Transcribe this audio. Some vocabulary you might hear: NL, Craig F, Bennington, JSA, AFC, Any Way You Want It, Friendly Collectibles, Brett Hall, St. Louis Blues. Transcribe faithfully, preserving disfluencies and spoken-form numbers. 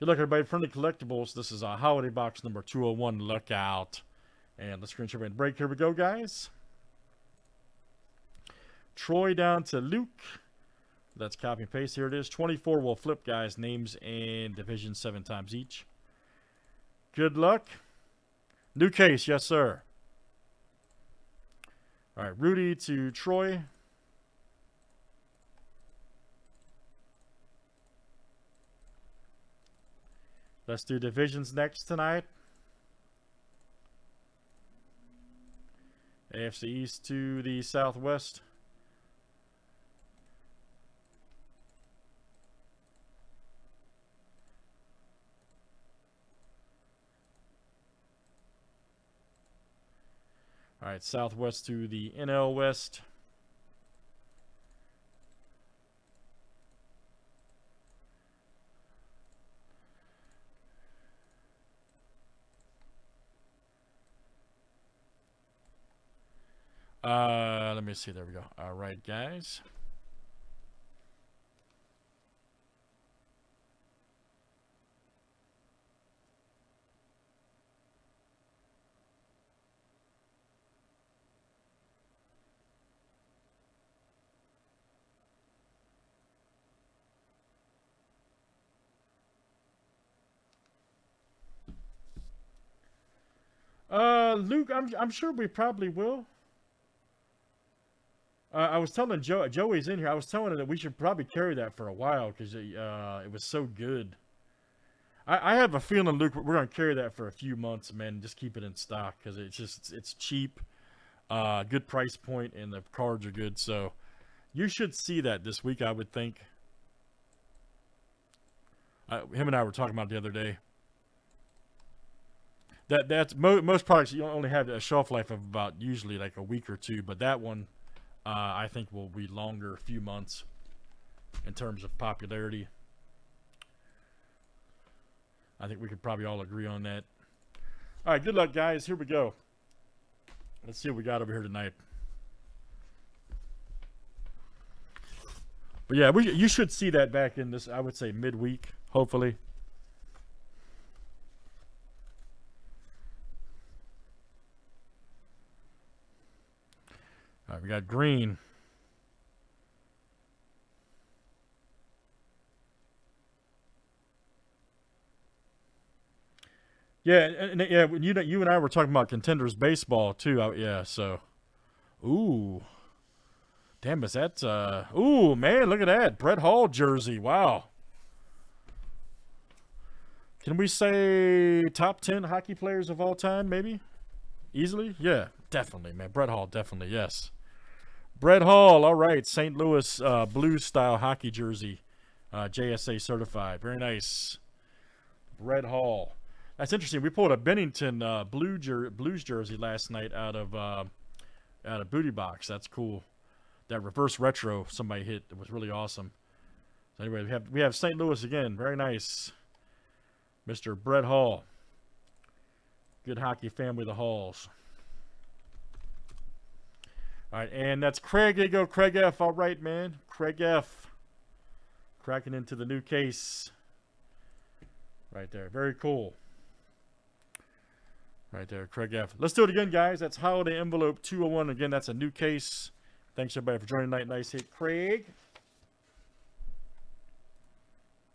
Good luck, everybody. Friendly Collectibles. This is a holiday box number two oh one. Look out. And let's screen share and break. Here we go, guys. Troy down to Luke. That's copy and paste. Here it is. twenty-four will flip, guys. Names and division seven times each. Good luck. New case. Yes, sir. All right. Rudy to Troy. Let's do divisions next tonight. A F C East to the Southwest. All right, Southwest to the N L West. Uh, let me see. There we go. All right, guys. Uh, Luke, I'm I'm sure we probably will. Uh, I was telling Joe, Joey's in here, I was telling her that we should probably carry that for a while because it, uh, it was so good. I, I have a feeling, Luke, we're going to carry that for a few months, man. Just keep it in stock because it's just, it's cheap, uh, good price point, and the cards are good. So you should see that this week, I would think. Uh, him and I were talking about it the other day. That that's mo most products you only have a shelf life of about usually like a week or two, but that one, Uh, I think will be longer, a few months in terms of popularity. I think we could probably all agree on that. All right, good luck, guys. Here we go. Let's see what we got over here tonight. But yeah, we you should see that back in this, I would say, midweek, hopefully. All right, we got green. Yeah, and, and yeah, you know, you and I were talking about Contenders baseball too. I, yeah, so, ooh, damn, is that? Uh, ooh, man, look at that Brett Hall jersey. Wow. Can we say top ten hockey players of all time? Maybe, easily. Yeah, definitely, man. Brett Hall, definitely, yes. Brett Hall, all right, Saint Louis uh, Blues-style hockey jersey, uh, J S A certified. Very nice. Brett Hall. That's interesting. We pulled a Bennington uh, blue jer Blues jersey last night out of uh, out of Booty Box. That's cool. That reverse retro somebody hit, it was really awesome. So anyway, we have we have Saint Louis again. Very nice, Mister Brett Hall. Good hockey family, the Halls. All right, and that's Craig. There you go, Craig F. All right, man. Craig F. Cracking into the new case. Right there. Very cool. Right there, Craig F. Let's do it again, guys. That's Holiday Envelope two oh one. Again, that's a new case. Thanks, everybody, for joining tonight. Nice hit, Craig.